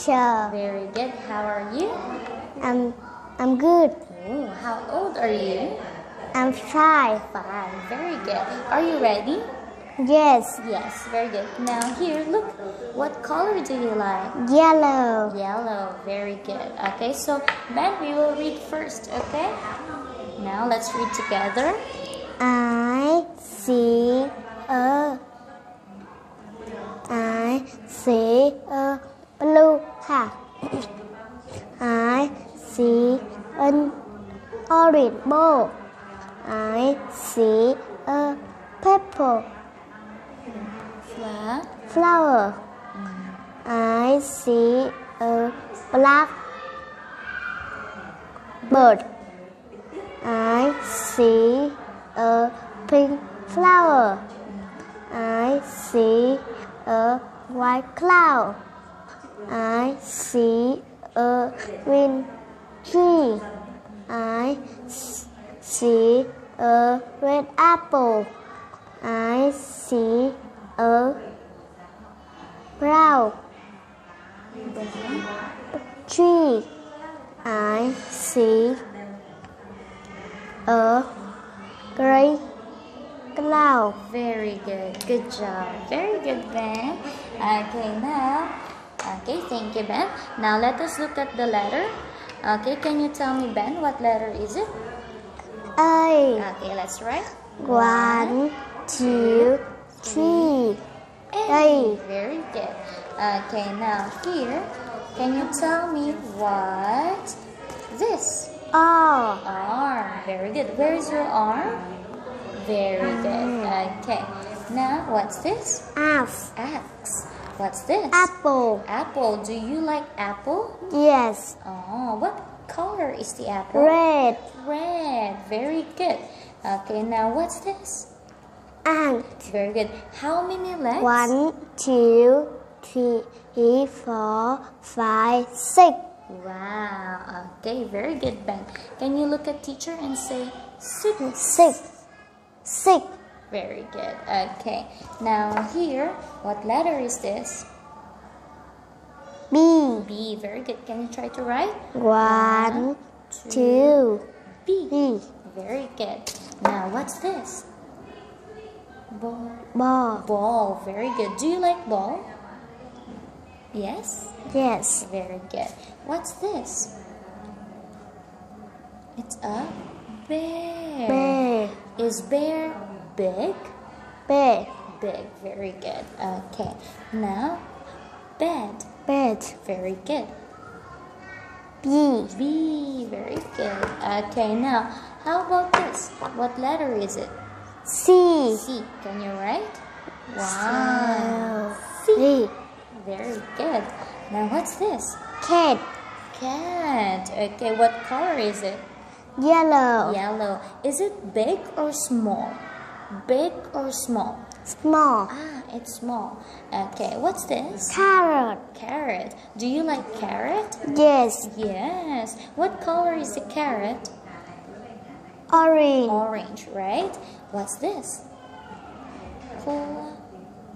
teacher. Very good. How are you? I'm good. Ooh, how old are you? I'm 5. 5. Very good. Are you ready? Yes. Yes. Very good. Now here, look. What color do you like? Yellow. Yellow. Very good. Okay. So, Ben, we will read first. Okay. Now let's read together. I see a blue hat. I see an orange ball. I see a purple flower. I see a black bird. I see a pink flower. I see a white cloud. I see a green tree. I see a red apple. I see a brown tree. I see a gray cloud. Very good. Good job. Very good, Ben. Okay, now. Okay, thank you, Ben. Now let us look at the letter. Okay, can you tell me, Ben, what letter is it? A. Okay, let's write. 1, 2, 3. A. Very good. Okay, now here, can you tell me what this? R. R. Very good. Where is your R? Very good. Okay. Now, what's this? F. X. What's this? Apple. Apple. Do you like apple? Yes. Oh, what color is the apple? Red. Red. Very good. Okay, now what's this? Ant. Very good. How many legs? 1, 2, 3, 4, 5, 6. Wow. Okay, very good, Ben. Can you look at teacher and say six? Six. Six. Very good. Okay. Now here, what letter is this? B. B. Very good. Can you try to write? 1, 2. B. B. Very good. Now what's this? Ball. Ball. Ball. Very good. Do you like ball? Yes? Yes. Very good. What's this? It's a bear. Bear. Is bear big? Big. Big. Very good. Okay. Now, bed. Bed. Very good. B. B. Very good. Okay. Now, how about this? What letter is it? C. C. Can you write? Wow. C. C. Very good. Now, what's this? Cat. Cat. Okay. What color is it? Yellow. Yellow. Is it big or small? Big or small? Small. Ah, it's small. Okay, what's this? Carrot. Carrot. Do you like carrot? Yes. Yes. What color is the carrot? Orange. Orange, right? What's this?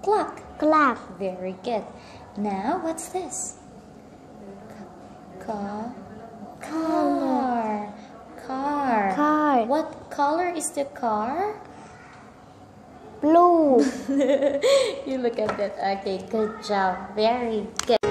Clock. Clock. Very good. Now, what's this? Car. Car. Car. What color is the car? Blue. You look at that. Okay, good job. Very good.